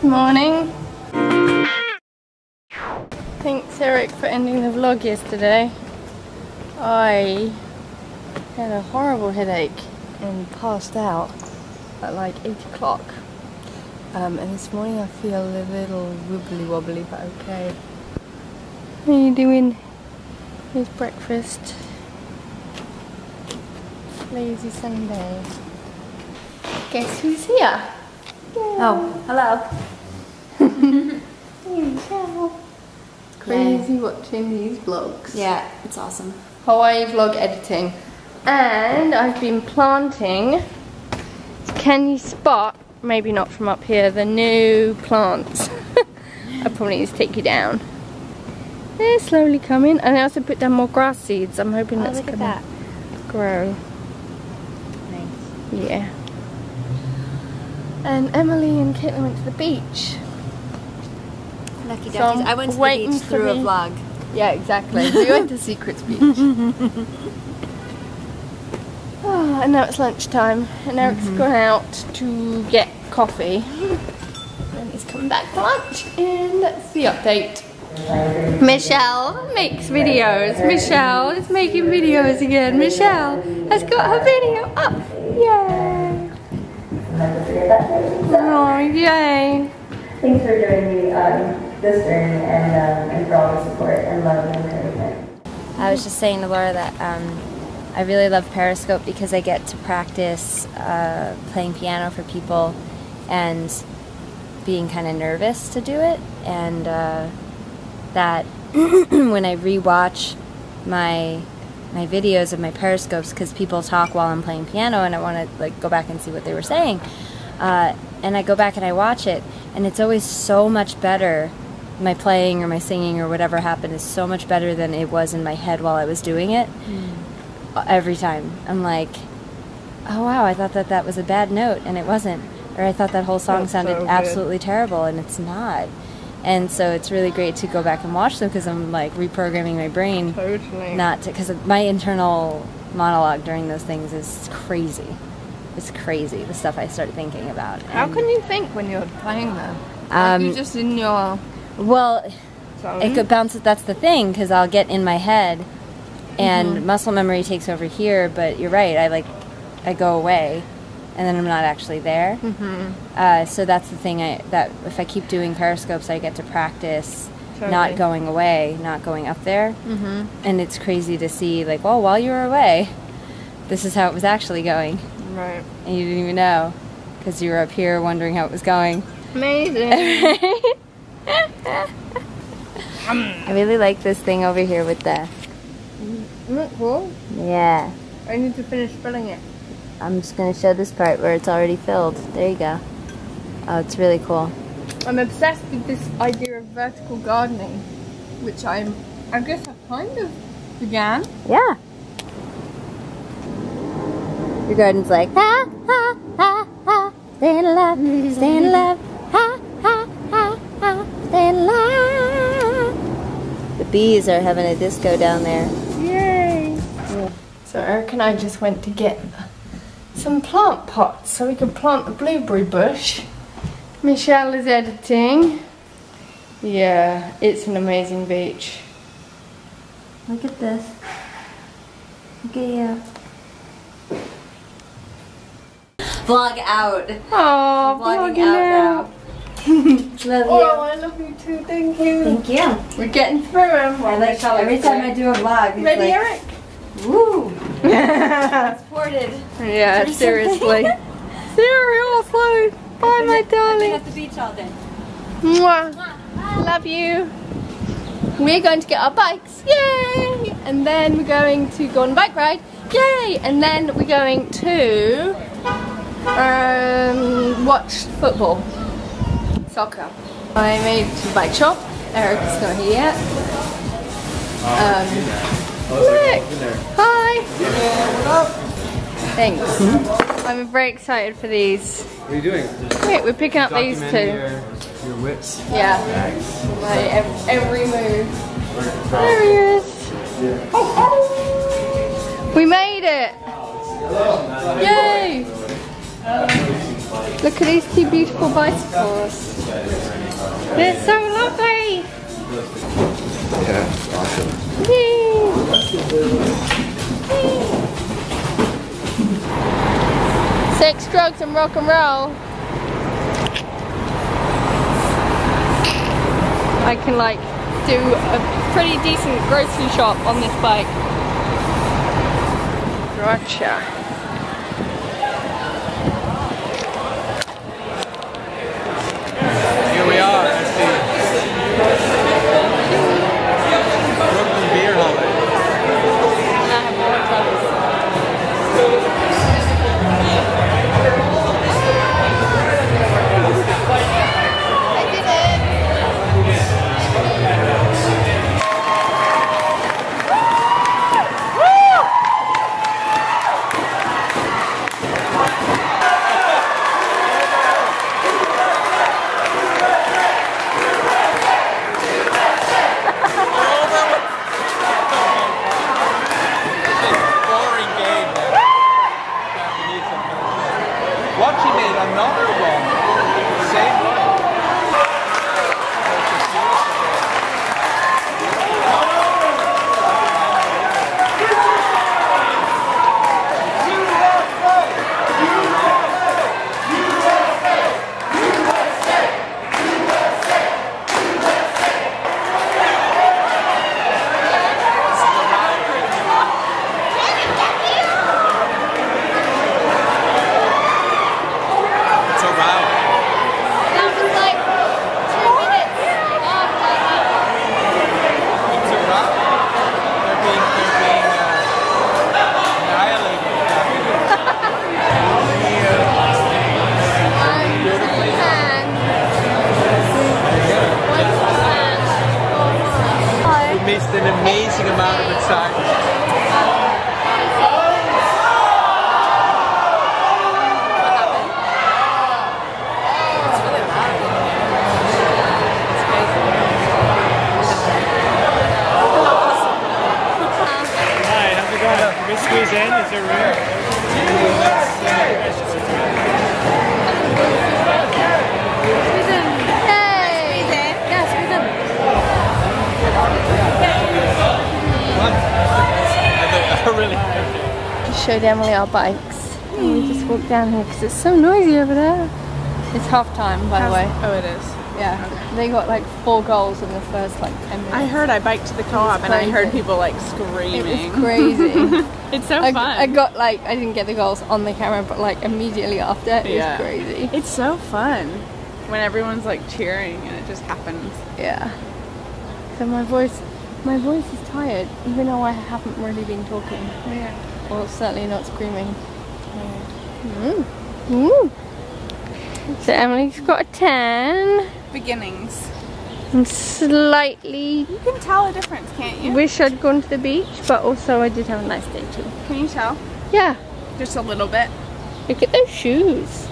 Good morning. Thanks, Eric, for ending the vlog yesterday. I had a horrible headache and passed out at like 8 o'clock. And this morning I feel a little wibbly wobbly, but okay. How are you doing? Here's breakfast. Lazy Sunday. Guess who's here? Oh, hello. Crazy watching these vlogs. Yeah, it's awesome. Hawaii vlog editing. And I've been planting. Can you spot, maybe not from up here, the new plants? I probably need to take you down. They're slowly coming. And I also put down more grass seeds. I'm hoping that's going to grow. Nice. Yeah. And Emily and Caitlin went to the beach. Lucky duckies. So I went to the beach through a vlog. Yeah, exactly. We went to Secrets Beach. Oh, and now it's lunchtime. And Eric's gone out to get coffee. And he's coming back for lunch. And that's the update. Michelle makes videos. Michelle is making videos again. Michelle has got her video up. Yay! Oh, yay! Thanks for giving me this journey and for all the support and love and encouragement. I was just saying to Laura that I really love Periscope because I get to practice playing piano for people and being kind of nervous to do it, and that when I rewatch my videos of my Periscopes, because people talk while I'm playing piano and I want to like go back and see what they were saying, and I go back and I watch it, and it's always so much better. My playing or my singing or whatever happened is so much better than it was in my head while I was doing it. Every time I'm like, oh wow, I thought that was a bad note and it wasn't, or I thought that whole song sounded so absolutely terrible and it's not. And so it's really great to go back and watch them because I'm like reprogramming my brain. Totally. Not to, because my internal monologue during those things is crazy. It's crazy, the stuff I start thinking about. How can you think when you're playing them? Like you're just in your... Well, it could bounce, that's the thing, because I'll get in my head and muscle memory takes over here, but you're right, I go away. And then I'm not actually there. So that's the thing, that if I keep doing Periscopes, I get to practice not going away, not going up there. And it's crazy to see, like, well, while you were away, this is how it was actually going. Right. And you didn't even know, because you were up here wondering how it was going. Amazing. I really like this thing over here with the... Isn't that cool? Yeah. I need to finish filling it. I'm just going to show this part where it's already filled. There you go. Oh, it's really cool. I'm obsessed with this idea of vertical gardening, which I guess I kind of began. Yeah. Your garden's like, ha, ha, ha, ha, stay alive, stay alive, ha, ha, ha, ha, stay alive. The bees are having a disco down there. Yay. So Eric and I just went to get some plant pots so we can plant the blueberry bush. Michelle is editing. Yeah, it's an amazing beach. Look at this. Look at you. Vlog out. Oh, vlogging out. Love you. Oh, I love you too. Thank you. Thank you. We're getting through them. I like how every time I do a vlog. Ready, like, Eric? Woo! Transported. Yeah, seriously. Seriously. Bye, my darling. I've been at the beach all day. Mwah. Mwah. Love you. We're going to get our bikes. Yay! And then we're going to go on a bike ride. Yay! And then we're going to watch football. Soccer. I made it to the bike shop. Eric's not here yet. Look! Hi! Thanks. I'm very excited for these. What are you doing? Wait, we're picking up these two. Your whips. Yeah. My every move. There he is. Yeah. Oh, oh. We made it! Yay! Look at these two beautiful bicycles. It's so lovely. Yeah, it's awesome. Yay. Yay. Sex, drugs, and rock and roll. I can like do a pretty decent grocery shop on this bike. Gotcha. Showed Emily our bikes and we just walked down here because it's so noisy over there. It's half time by the way. Oh, it is? Yeah. Okay. They got like 4 goals in the first like 10 minutes. I heard I biked to the co-op and I heard people like screaming. It was crazy. It's so fun. I got like, I didn't get the goals on the camera but like immediately after it was crazy. It's so fun when everyone's like cheering and it just happens. Yeah. So my voice is tired even though I haven't really been talking. Yeah. Well, certainly not screaming. Mm. Mm. So Emily's got a tan. Beginnings. And slightly... You can tell a difference, can't you? Wish I'd gone to the beach, but also I did have a nice day too. Can you tell? Yeah. Just a little bit. Look at those shoes.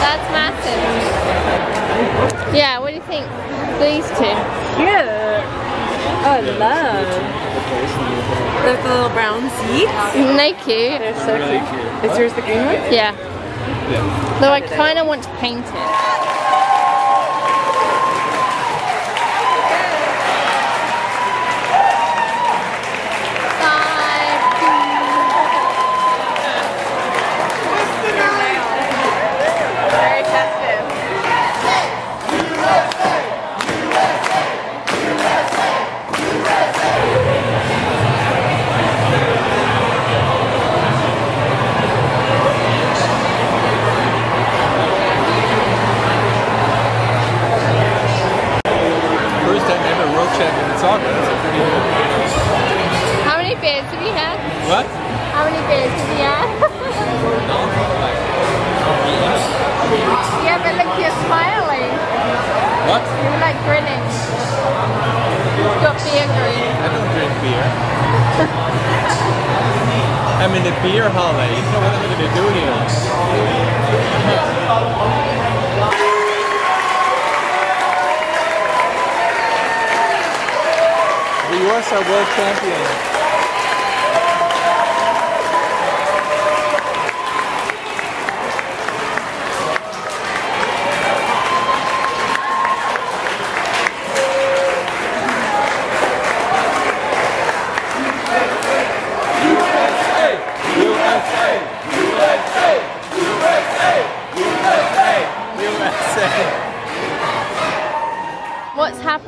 That's massive. Yeah, what do you think? These two. Cute. Oh, love. Look, the little brown seats. Isn't they cute? They're so really cute. Is yours the green one? Yeah. Though I kind of want to paint it. How many beers have you had? What? How many beers have you had? Yeah, but look, you're smiling. What? You're like grinning. You've got beer green. I don't drink beer. I'm in the beer hallway. You know what I'm going to do here? The US are world champions.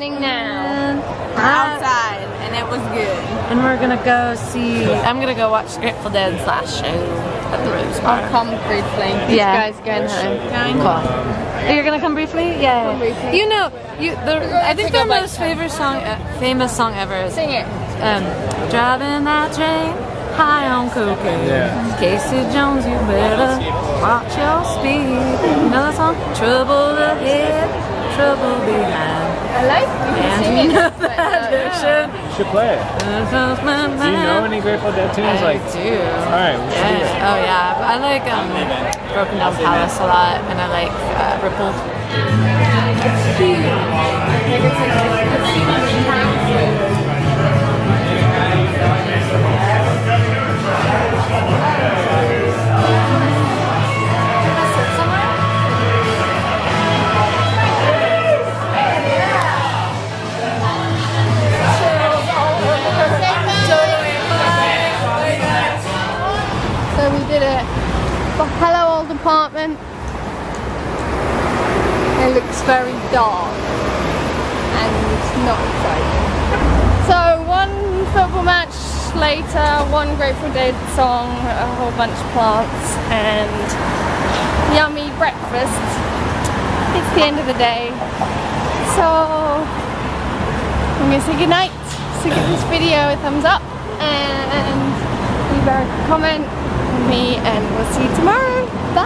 happening now? Outside, and it was good. And we're gonna go see. I'm gonna go watch Grateful Dead's last show at the Rose Bar. I'll come briefly. Yeah. You guys going home? Cool. You're gonna come briefly? Yeah. Come briefly. You know, I think their most famous song ever is. Sing it. Driving that train high on cocaine. Yeah. Casey Jones, you better watch your speed. You know that song? Trouble ahead, trouble behind. I like you know that. You should play it. Do you know any Grateful Dead tunes? I do. Alright, we should do it. Oh yeah, but I like Broken Down Palace a lot, and I like Ripple. Hello, old apartment. It looks very dark and it's not exciting. So one football match later, one Grateful Dead song, a whole bunch of plants and yummy breakfast. It's the end of the day. So I'm gonna say goodnight. So give this video a thumbs up and leave a comment. Me and we'll see you tomorrow. Bye!